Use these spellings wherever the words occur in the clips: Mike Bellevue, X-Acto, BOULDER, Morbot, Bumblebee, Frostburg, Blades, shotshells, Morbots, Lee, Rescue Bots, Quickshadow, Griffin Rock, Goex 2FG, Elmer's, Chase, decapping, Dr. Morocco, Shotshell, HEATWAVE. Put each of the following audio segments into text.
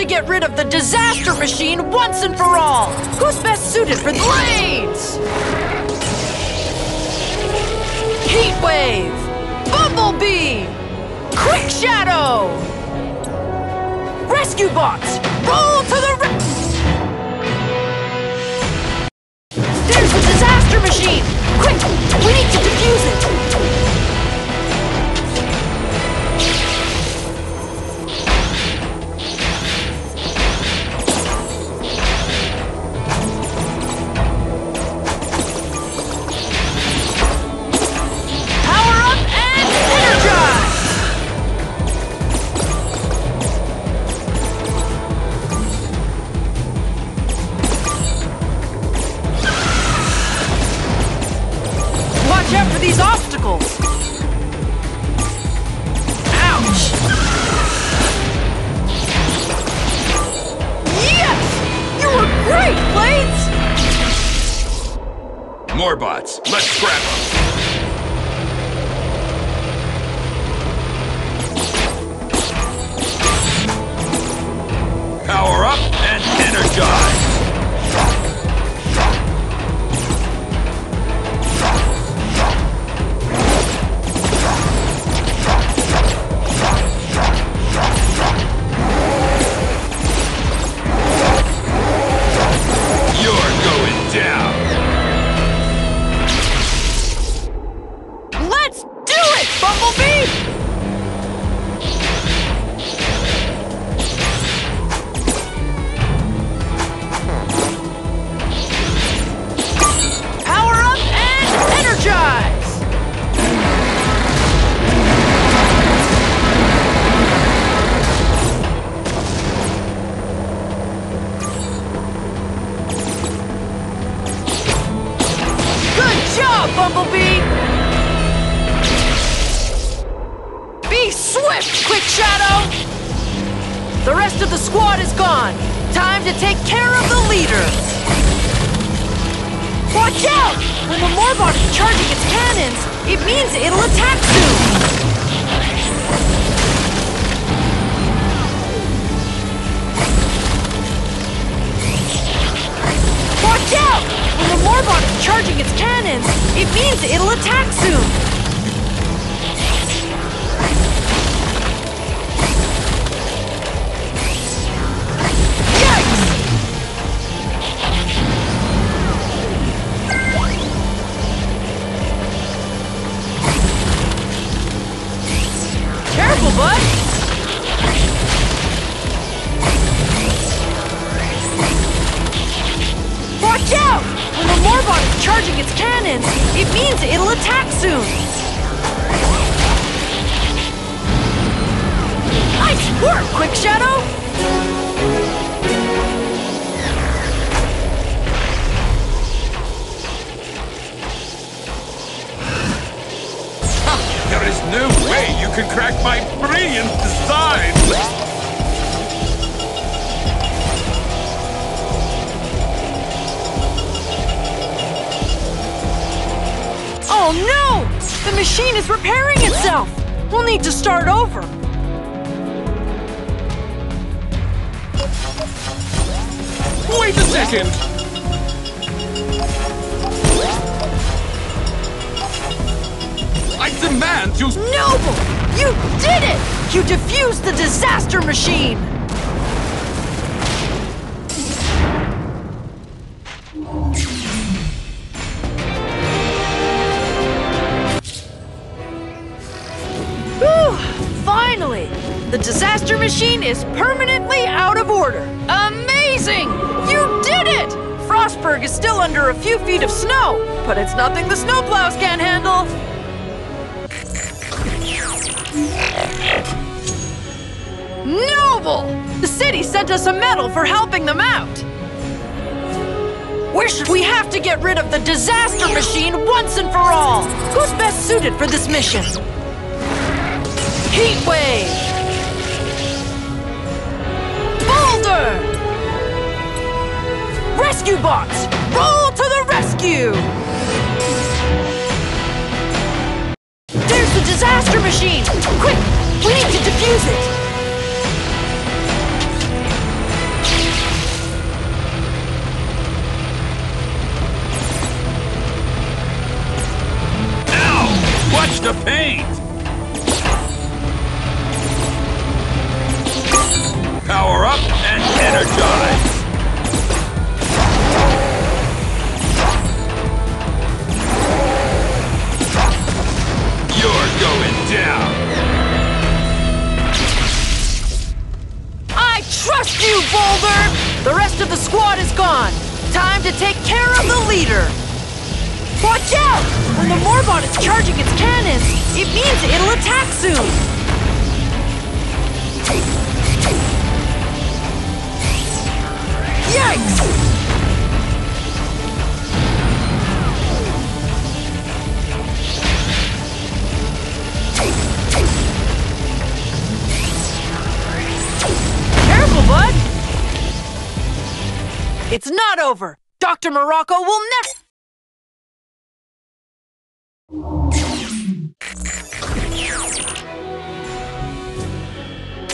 to get rid of the disaster machine once and for all. Who's best suited for Blades? Heatwave! Bumblebee! Quickshadow! Rescue Bots! Roll to the There's the disaster machine! Quick! We need to defuse it! Morbots, let's scrap them! Power up and energize! Bumblebee! Be swift, Quickshadow! The rest of the squad is gone. Time to take care of the leader. Watch out! When the Morbot is charging its cannons, it means it'll attack soon. Watch out! When the Morbot is charging its cannons, it means it'll attack soon! Yikes! Careful, bud! Watch out! When the Morbot is charging its cannons, it means it'll attack soon! Nice work, Quickshadow! There is no way you can crack my brilliant design! Oh no! The machine is repairing itself! We'll need to start over! Wait a second! I demand you... Noble! You did it! You defused the disaster machine! The disaster machine is permanently out of order. Amazing! You did it! Frostburg is still under a few feet of snow, but it's nothing the snowplows can't handle. Noble! The city sent us a medal for helping them out. We have to get rid of the disaster machine once and for all. Who's best suited for this mission? Heatwave! Rescue Bots, roll to the rescue! There's the disaster machine! Quick, we need to defuse it! brush to paint! Power up and energize! You're going down! I trust you, Boulder! The rest of the squad is gone! Time to take care of the leader! Watch out! When the Morbot is charging its cannons, it means it'll attack soon! Yikes! Careful, bud! It's not over! Dr. Morocco will never...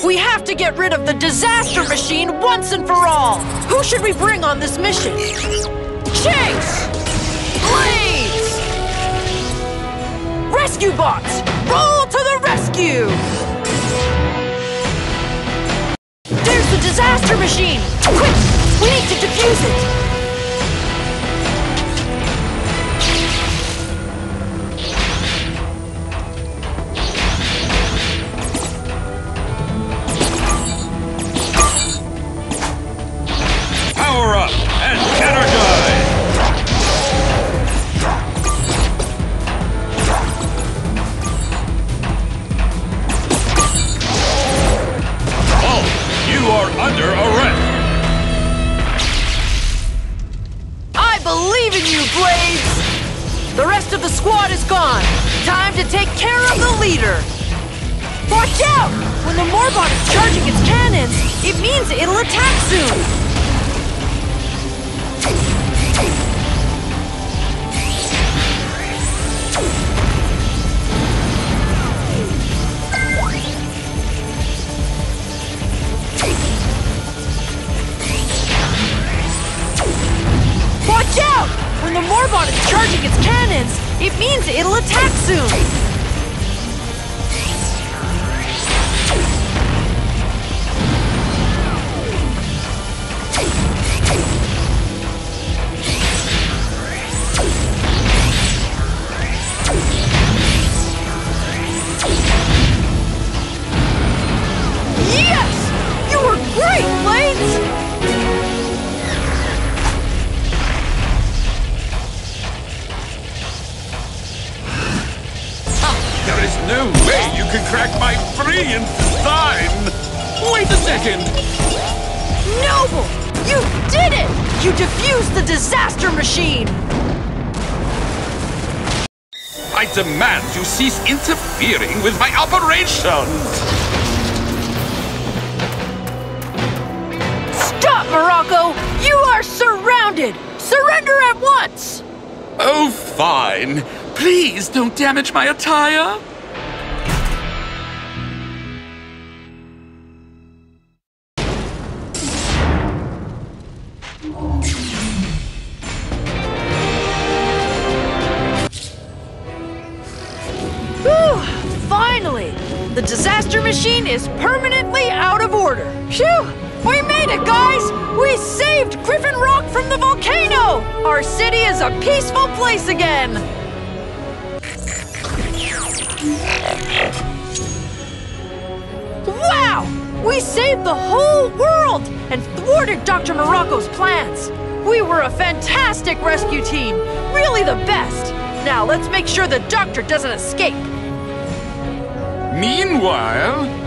We have to get rid of the disaster machine once and for all! Who should we bring on this mission? Chase! Blades! Rescue Bots! Roll to the rescue! There's the disaster machine! Quick! We need to defuse it! Cease interfering with my operations! Stop, Morocco! You are surrounded! Surrender at once! Oh, fine. Please don't damage my attire! Is permanently out of order. Phew! We made it, guys! We saved Griffin Rock from the volcano! Our city is a peaceful place again! Wow! We saved the whole world and thwarted Dr. Morocco's plans! We were a fantastic rescue team! Really the best! Now let's make sure the doctor doesn't escape! Meanwhile...